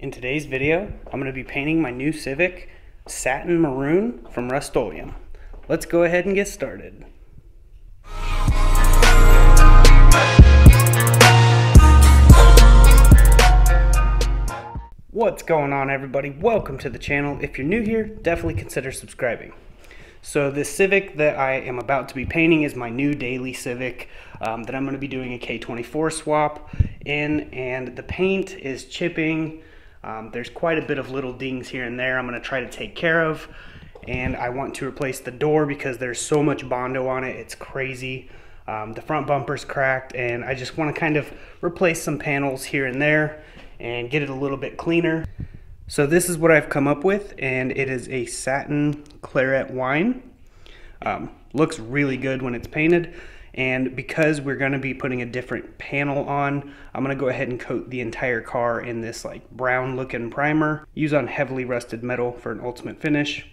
In today's video, I'm going to be painting my new Civic satin maroon from Rust-Oleum. Let's go ahead and get started. What's going on, everybody? Welcome to the channel. If you're new here, definitely consider subscribing. So this Civic that I am about to be painting is my new daily Civic that I'm going to be doing a K24 swap in, and the paint is chipping. There's quite a bit of little dings here and there I'm going to try to take care of, and I want to replace the door because there's so much Bondo on it, it's crazy. The front bumper's cracked, and I just want to kind of replace some panels here and there and get it a little bit cleaner. So this is what I've come up with, and it is a satin claret wine. Looks really good when it's painted, and because we're going to be putting a different panel on, I'm going to go ahead and coat the entire car in this like brown looking primer. Use on heavily rusted metal for an ultimate finish.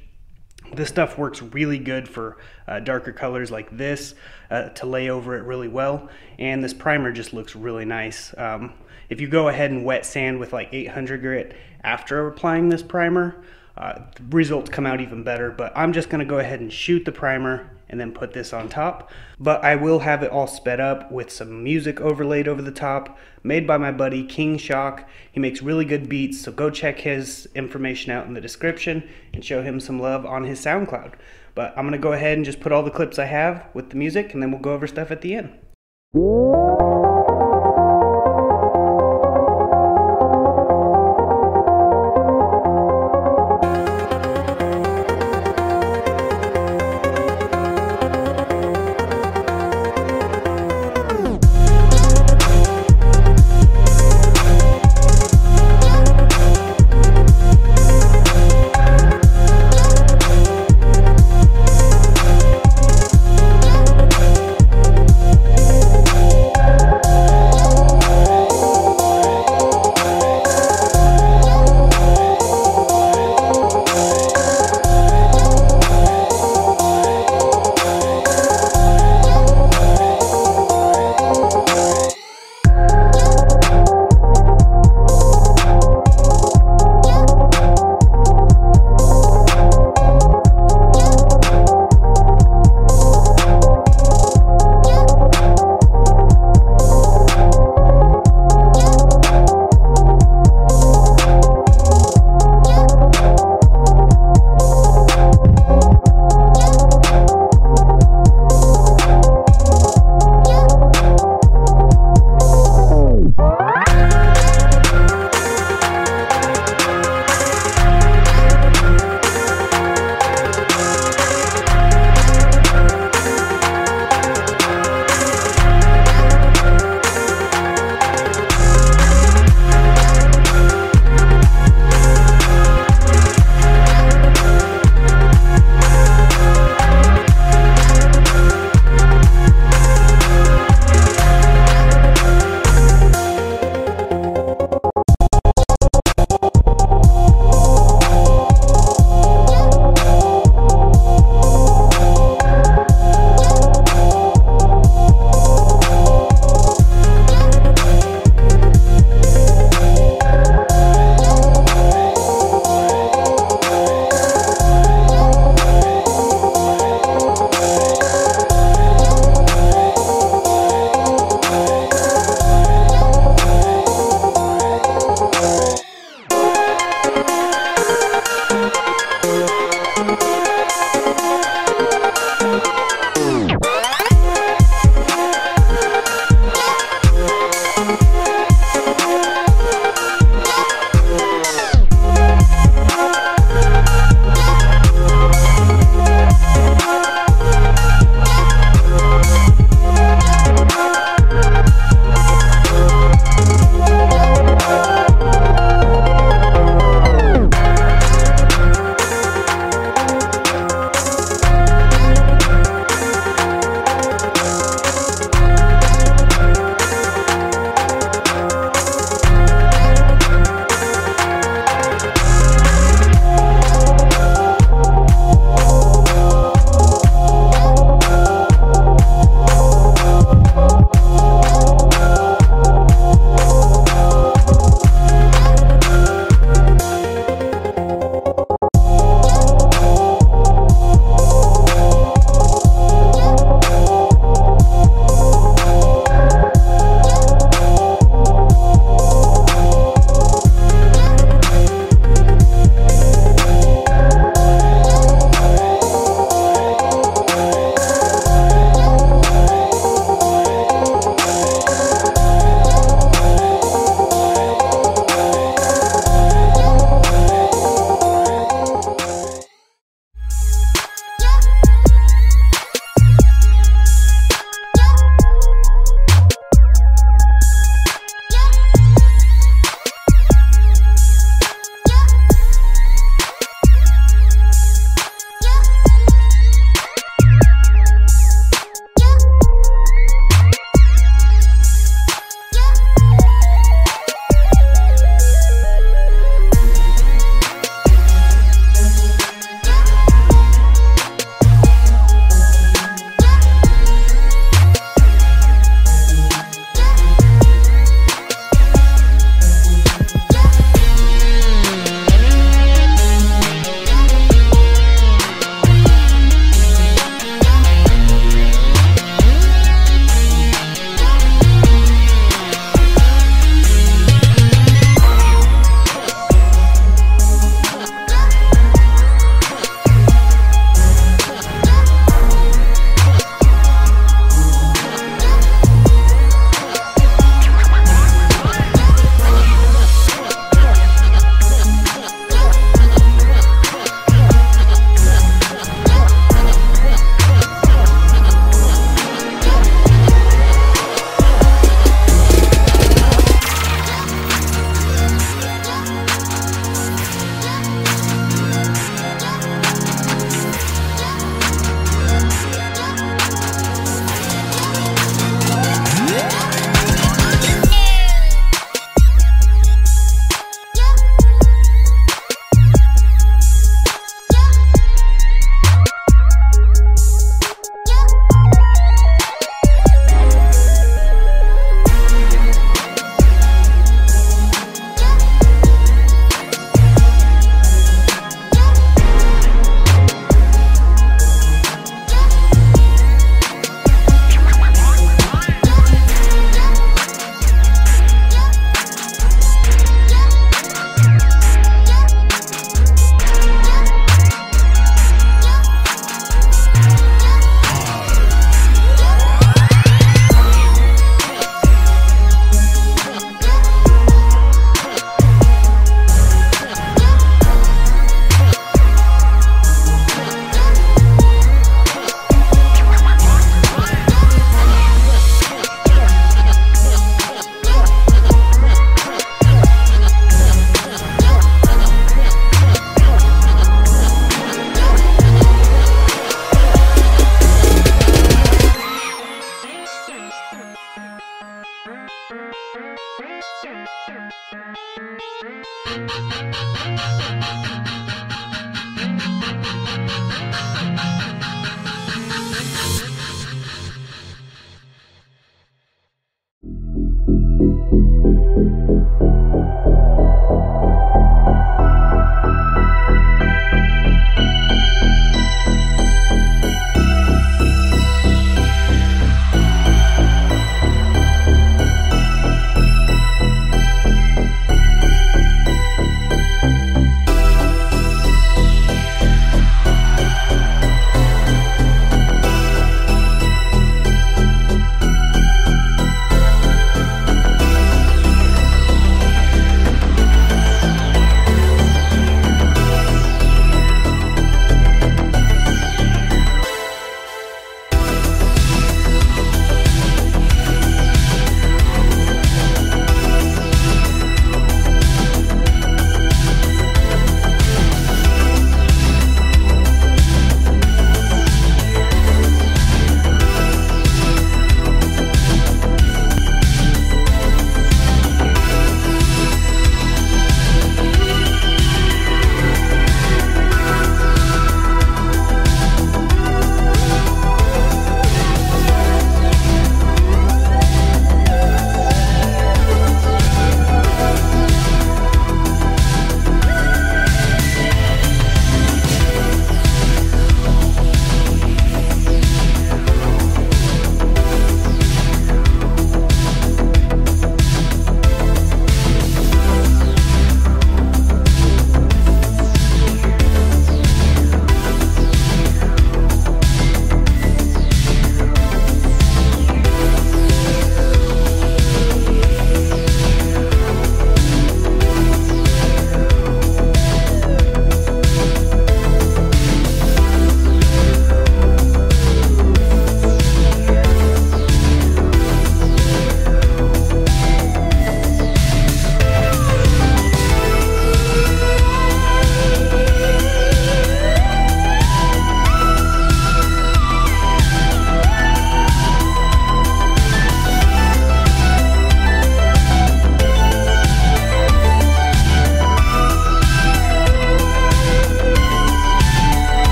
This stuff works really good for darker colors like this to lay over it really well, and this primer just looks really nice. If you go ahead and wet sand with like 800 grit after applying this primer, the results come out even better, but I'm just going to go ahead and shoot the primer and then put this on top. But I will have it all sped up with some music overlaid over the top, made by my buddy King Shock. He makes really good beats, so go check his information out in the description and show him some love on his SoundCloud. But I'm gonna go ahead and just put all the clips I have with the music, and then we'll go over stuff at the end.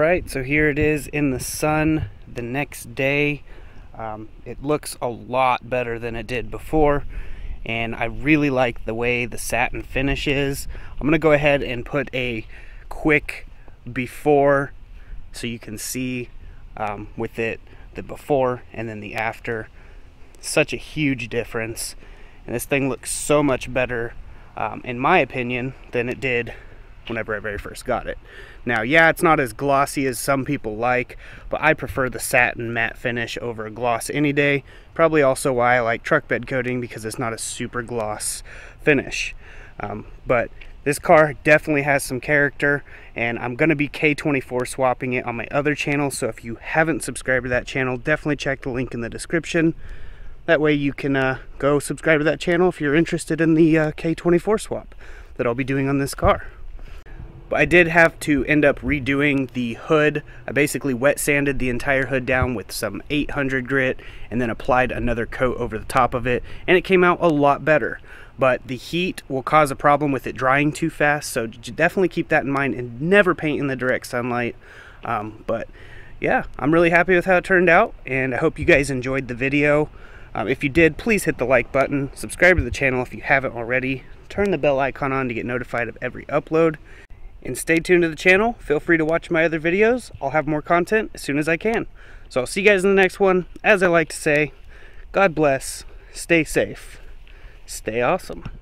Alright, so here it is in the sun the next day. It looks a lot better than it did before, and I really like the way the satin finish is. I'm gonna go ahead and put a quick before so you can see with it the before and then the after. Such a huge difference, and this thing looks so much better in my opinion than it did whenever I very first got it. Now yeah, it's not as glossy as some people like, but I prefer the satin matte finish over gloss any day. Probably also why I like truck bed coating, because it's not a super gloss finish. But this car definitely has some character, and I'm going to be K24 swapping it on my other channel, so if you haven't subscribed to that channel, definitely check the link in the description. That way you can go subscribe to that channel if you're interested in the K24 swap that I'll be doing on this car. But I did have to end up redoing the hood. I basically wet sanded the entire hood down with some 800 grit and then applied another coat over the top of it, and it came out a lot better. But the heat will cause a problem with it drying too fast, so definitely keep that in mind and never paint in the direct sunlight. But yeah, I'm really happy with how it turned out, and I hope you guys enjoyed the video. If you did, please hit the like button, subscribe to the channel if you haven't already, turn the bell icon on to get notified of every upload, and stay tuned to the channel. Feel free to watch my other videos. I'll have more content as soon as I can. So I'll see you guys in the next one. As I like to say, God bless, stay safe, stay awesome.